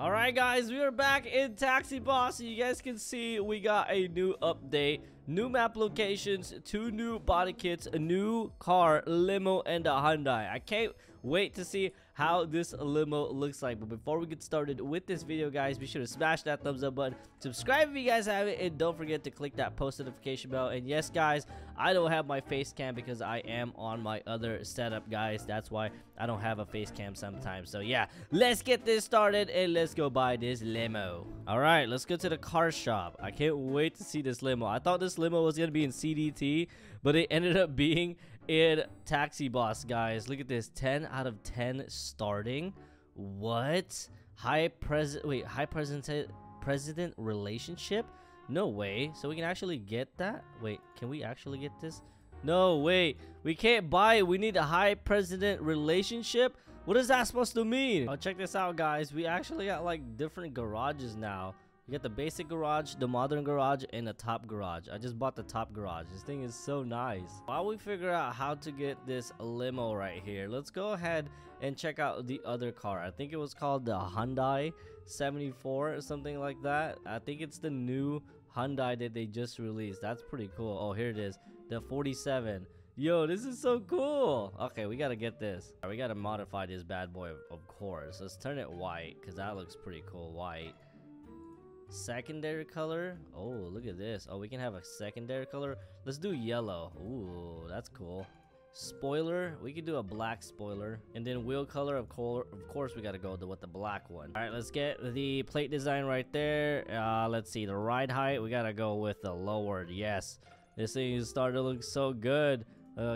All right, guys, we are back in Taxi Boss. You guys can see we got a new update, new map locations, 2 new body kits, a new car, limo, and a Hyundai. I can't wait to see how this limo looks like. But before we get started with this video, guys, be sure to smash that thumbs up button, subscribe if you guys haven't, and don't forget to click that post notification bell. And yes, guys, I don't have my face cam because I am on my other setup, guys. That's why I don't have a face cam sometimes. So yeah, let's get this started and let's go buy this limo. All right, let's go to the car shop. I can't wait to see this limo. I thought this limo was gonna be in CDT, but it ended up being in Taxi Boss, guys. Look at this, 10 out of 10 starting. What? High president relationship? No way. So we can actually get that? Wait, can we actually get this? No, wait, we can't buy it. We need a high president relationship. What is that supposed to mean? Oh, check this out, guys. We actually got like different garages now. We got the basic garage, the modern garage, and the top garage. I just bought the top garage. This thing is so nice. While we figure out how to get this limo right here, let's go ahead and check out the other car. I think it was called the Hyundai 74 or something like that. I think it's the new Hyundai that they just released. That's pretty cool. Oh, here it is, the 47. Yo, this is so cool. Okay, we gotta get this. All right, we gotta modify this bad boy, of course. Let's turn it white because that looks pretty cool. White secondary color. Oh, look at this. Oh, we can have a secondary color. Let's do yellow. Ooh, that's cool. Spoiler, we can do a black spoiler. And then wheel color, of course we gotta go with the black one. All right, let's get the plate design right there. Let's see, the ride height, we gotta go with the lowered. Yes, this thing is starting to look so good.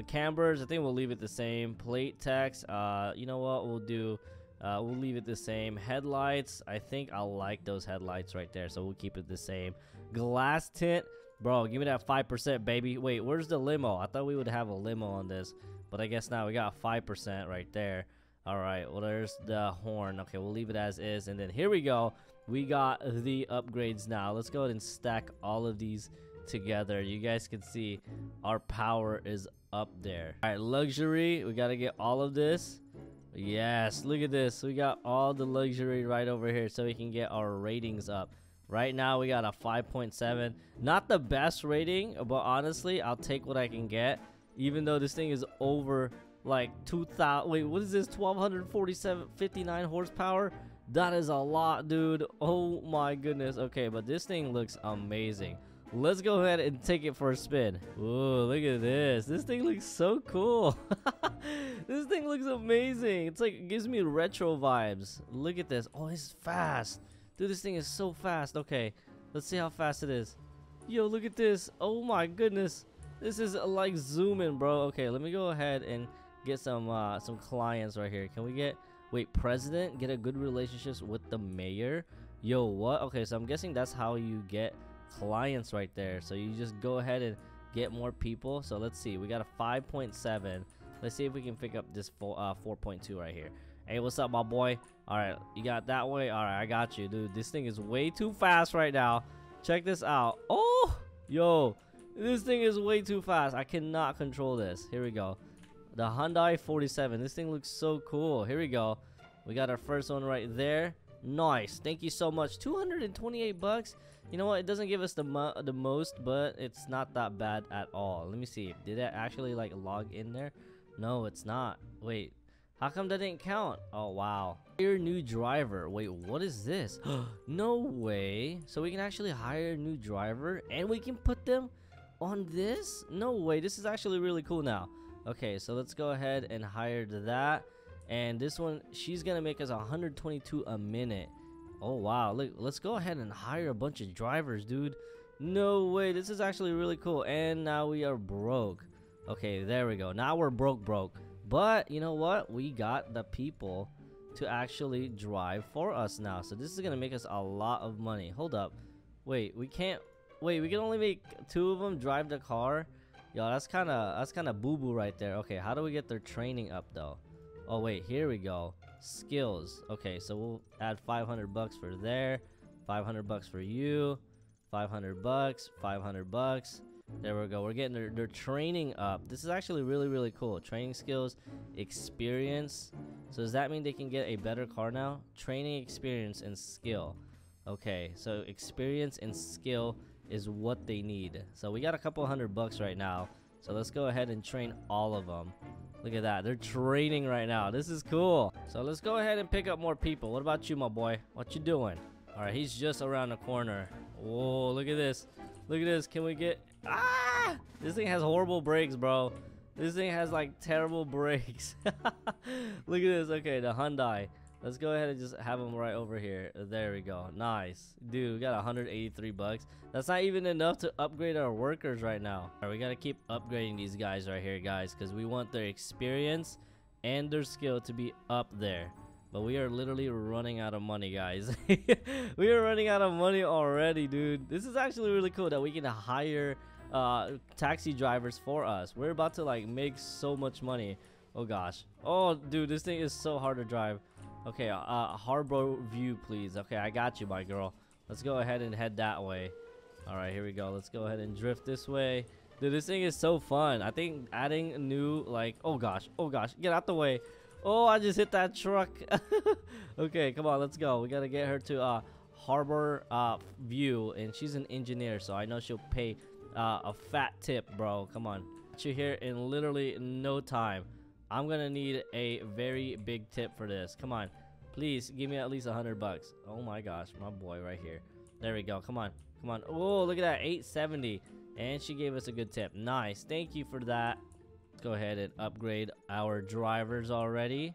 Cambers, I think we'll leave it the same. Plate text, you know what we'll do, we'll leave it the same. Headlights, I think I like those headlights right there, so we'll keep it the same. Glass tint, bro, give me that 5%, baby. Wait, where's the limo? I thought we would have a limo on this, but I guess not. We got 5% right there. All right, well, there's the horn. Okay, we'll leave it as is. And then here we go. We got the upgrades now. Let's go ahead and stack all of these together. You guys can see our power is up there. All right, luxury. We got to get all of this. Yes, look at this. We got all the luxury right over here so we can get our ratings up. Right now, we got a 5.7. Not the best rating, but honestly, I'll take what I can get. Even though this thing is over like 2,000. Wait, what is this? 1,247.59 horsepower? That is a lot, dude. Oh my goodness. Okay, but this thing looks amazing. Let's go ahead and take it for a spin. Ooh, look at this. This thing looks so cool. This thing looks amazing. It's like, it gives me retro vibes. Look at this. Oh, it's fast. Dude, this thing is so fast. Okay, let's see how fast it is. Yo, look at this. Oh my goodness. This is like zooming, bro. Okay, let me go ahead and get some clients right here. Can we get, wait, president? Get a good relationship with the mayor? Yo, what? Okay, so I'm guessing that's how you get clients right there. So you just go ahead and get more people. So let's see, we got a 5.7. let's see if we can pick up this 4.2 right here. Hey, what's up, my boy? All right, you got that way. All right, I got you, dude. This thing is way too fast right now. Check this out. Oh, yo, this thing is way too fast. I cannot control this. Here we go, the Hyundai 47. This thing looks so cool. Here we go, we got our first one right there. Nice, thank you so much. 228 bucks. You know what, it doesn't give us the most, but it's not that bad at all. Let me see, did that actually like log in there? No, it's not. Wait, how come that didn't count? Oh wow, hire new driver. Wait, what is this? No way. So we can actually hire a new driver and we can put them on this? No way, this is actually really cool now. Okay, so let's go ahead and hire that. And this one, she's gonna make us 122 a minute. Oh wow, look, let's go ahead and hire a bunch of drivers, dude. No way, this is actually really cool. And now we are broke. Okay, there we go, now we're broke, but you know what, we got the people to actually drive for us now. So this is gonna make us a lot of money. Hold up, wait, we can't, wait, we can only make 2 of them drive the car. Yo, that's kind of boo-boo right there. Okay, how do we get their training up though? Oh wait, here we go, skills. Okay, so we'll add 500 bucks for there, 500 bucks for you, 500 bucks, 500 bucks. There we go. We're getting their training up. This is actually really, really cool. Training skills, experience. So does that mean they can get a better car now? Training, experience, and skill. Okay, so experience and skill is what they need. So we got a couple $100 right now. So let's go ahead and train all of them. Look at that. They're training right now. This is cool. So let's go ahead and pick up more people. What about you, my boy? What you doing? All right, he's just around the corner. Whoa, look at this. Look at this. Can we get... Ah! This thing has horrible brakes, bro. This thing has, like, terrible brakes. Look at this. Okay, the Hyundai. Let's go ahead and just have them right over here. There we go. Nice. Dude, we got $183. That's not even enough to upgrade our workers right now. All right, we got to keep upgrading these guys right here, guys, because we want their experience and their skill to be up there. But we are literally running out of money, guys. We are running out of money already, dude. This is actually really cool that we can hire taxi drivers for us. We're about to, like, make so much money. Oh, gosh. Oh, dude, this thing is so hard to drive. Okay, Harbor View, please. Okay, I got you, my girl. Let's go ahead and head that way. All right, here we go. Let's go ahead and drift this way. Dude, this thing is so fun. I think adding a new, like, oh, gosh. Oh, gosh. Get out the way. Oh, I just hit that truck. Okay, come on. Let's go. We got to get her to Harbor View, and she's an engineer, so I know she'll pay a fat tip, bro. Come on. Got you here in literally no time. I'm gonna need a very big tip for this. Come on, please give me at least $100. Oh my gosh, my boy right here. There we go. Come on, come on. Oh, look at that, 870, and she gave us a good tip. Nice, thank you for that. Let's go ahead and upgrade our drivers already.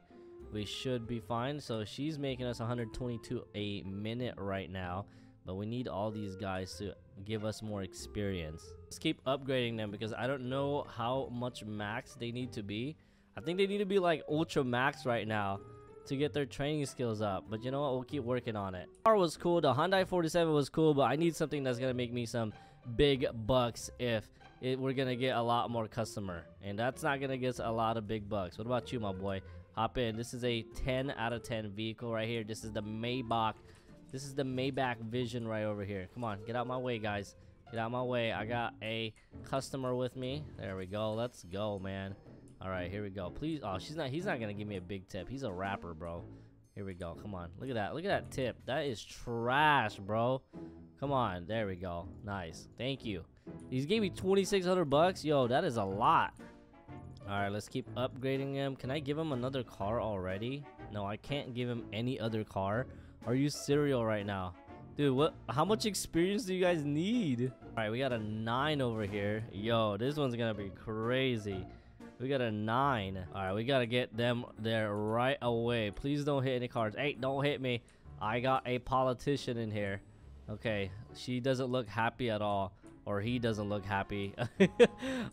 We should be fine. So she's making us 122 a minute right now, but we need all these guys to give us more experience. Let's keep upgrading them because I don't know how much max they need to be. I think they need to be like ultra max right now to get their training skills up. But you know what? We'll keep working on it. The car was cool. The Hyundai 47 was cool, but I need something that's going to make me some big bucks if we're going to get a lot more customer. And that's not going to get a lot of big bucks. What about you, my boy? Hop in. This is a 10 out of 10 vehicle right here. This is the Maybach. This is the Maybach Vision right over here. Come on. Get out my way, guys. Get out my way. I got a customer with me. There we go. Let's go, man. All right, here we go. Please. Oh, she's not. He's not gonna give me a big tip. He's a rapper, bro. Here we go. Come on. Look at that. Look at that tip. That is trash, bro. Come on. There we go. Nice. Thank you. He's gave me $2,600. Yo, that is a lot. All right, let's keep upgrading him. Can I give him another car already? No, I can't give him any other car. Are you serial right now, dude? What? How much experience do you guys need? All right, we got a 9 over here. Yo, this one's gonna be crazy. We got a 9. All right, we got to get them there right away. Please don't hit any cars. Hey, don't hit me. I got a politician in here. Okay, she doesn't look happy at all. Or he doesn't look happy.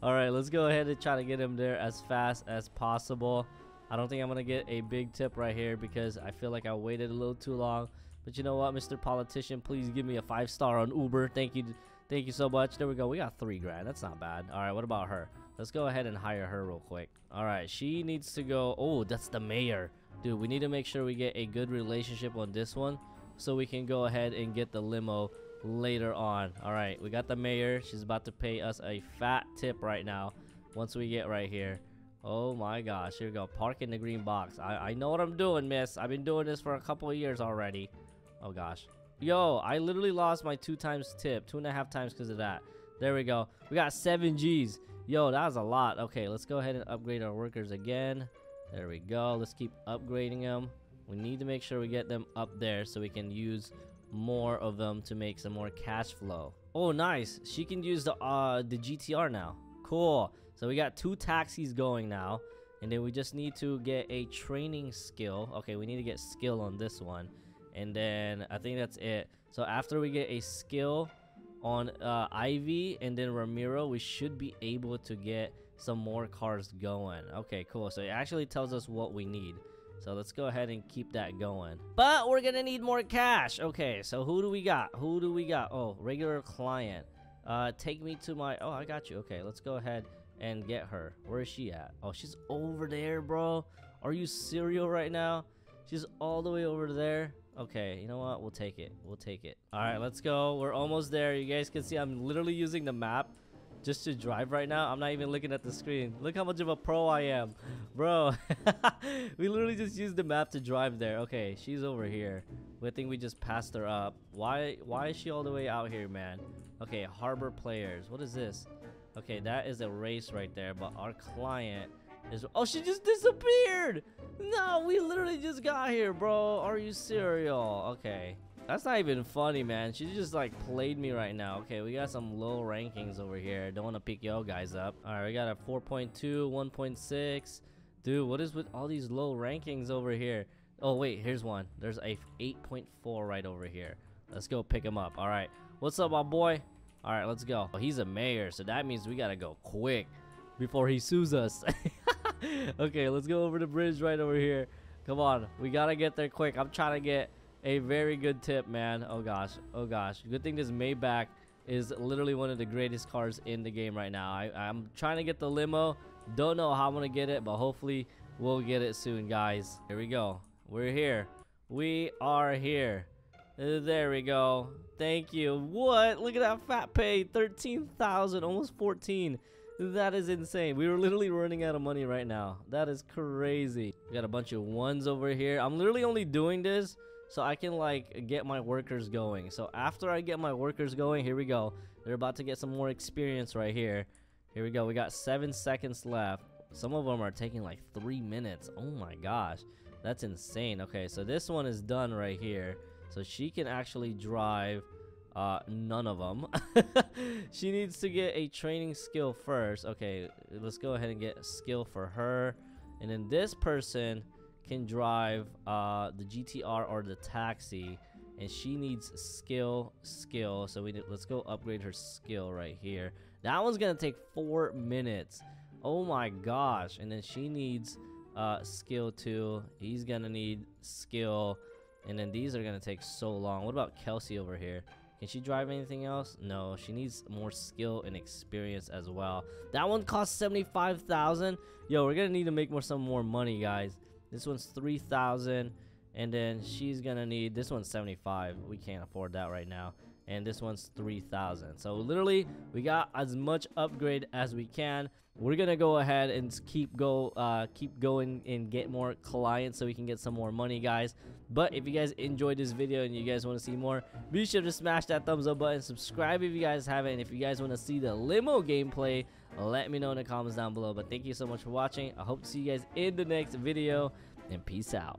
All right, let's go ahead and try to get him there as fast as possible. I don't think I'm going to get a big tip right here because I feel like I waited a little too long. But you know what, Mr. Politician, please give me a 5-star on Uber. Thank you. Thank you so much. There we go. We got $3,000. That's not bad. All right, what about her? Let's go ahead and hire her real quick. All right, she needs to go. Oh, that's the mayor. Dude, we need to make sure we get a good relationship on this one so we can go ahead and get the limo later on. All right, we got the mayor. She's about to pay us a fat tip right now once we get right here. Oh, my gosh. Here we go. Park in the green box. I know what I'm doing, miss. I've been doing this for a couple of years already. Oh, gosh. Yo, I literally lost my 2 times tip, 2.5 times because of that. There we go. We got 7 G's. Yo, that was a lot. Okay, let's go ahead and upgrade our workers again. There we go. Let's keep upgrading them. We need to make sure we get them up there so we can use more of them to make some more cash flow. Oh, nice. She can use the GTR now. Cool. So we got 2 taxis going now, and then we just need to get a training skill. Okay, we need to get skill on this one. And then I think that's it. So after we get a skill on Ivy and then Ramiro, we should be able to get some more cars going. Okay, cool. So it actually tells us what we need. So let's go ahead and keep that going. But we're going to need more cash. Okay, so who do we got? Who do we got? Oh, regular client. Take me to my... Oh, I got you. Okay, let's go ahead and get her. Where is she at? Oh, she's over there, bro. Are you serial right now? She's all the way over there. Okay, you know what? We'll take it. We'll take it. All right, let's go. We're almost there. You guys can see I'm literally using the map just to drive right now. I'm not even looking at the screen. Look how much of a pro I am, bro. We literally just used the map to drive there. Okay, she's over here. I think we just passed her up. Why is she all the way out here, man? Okay, harbor players. What is this? Okay, that is a race right there, but our client is... Oh, she just disappeared. No, we literally just got here, bro. Are you serial? Okay. That's not even funny, man. She just like played me right now. Okay, we got some low rankings over here. Don't want to pick y'all guys up. All right, we got a 4.2, 1.6. Dude, what is with all these low rankings over here? Oh, wait, here's one. There's a 8.4 right over here. Let's go pick him up. All right, what's up, my boy? All right, let's go. Oh, he's a mayor, so that means we got to go quick before he sues us. Okay, let's go over the bridge right over here. Come on, we got to get there quick. I'm trying to get a very good tip, man. Oh gosh, oh gosh. Good thing this Maybach is literally one of the greatest cars in the game right now. I'm trying to get the limo. Don't know how I'm gonna get it, but hopefully we'll get it soon, guys. Here we go. We're here. We are here. There we go. Thank you. What? Look at that fat pay. 13,000, almost 14. That is insane. We were literally running out of money right now. That is crazy. We got a bunch of ones over here. I'm literally only doing this so I can like get my workers going. So after I get my workers going, here we go. They're about to get some more experience right here. Here we go. We got 7 seconds left. Some of them are taking like 3 minutes. Oh my gosh, that's insane. Okay, so this one is done right here. So she can actually drive none of them. She needs to get a training skill first. Okay, let's go ahead and get a skill for her. And then this person can drive the GTR or the taxi, and she needs skill. So let's go upgrade her skill right here. That one's gonna take 4 minutes. Oh my gosh. And then she needs skill too. He's gonna need skill. And then these are gonna take so long. What about Kelsey over here? Can she drive anything else? No, she needs more skill and experience as well. That one costs 75,000. Yo, we're gonna need to make some more money, guys. This one's 3,000, and then she's gonna need this one's 75. We can't afford that right now. And this one's 3,000. So literally, we got as much upgrade as we can. We're gonna go ahead and keep going and get more clients so we can get some more money, guys. But if you guys enjoyed this video and you guys want to see more, be sure to smash that thumbs up button. Subscribe if you guys haven't. And if you guys want to see the limo gameplay, let me know in the comments down below. But thank you so much for watching. I hope to see you guys in the next video, and peace out.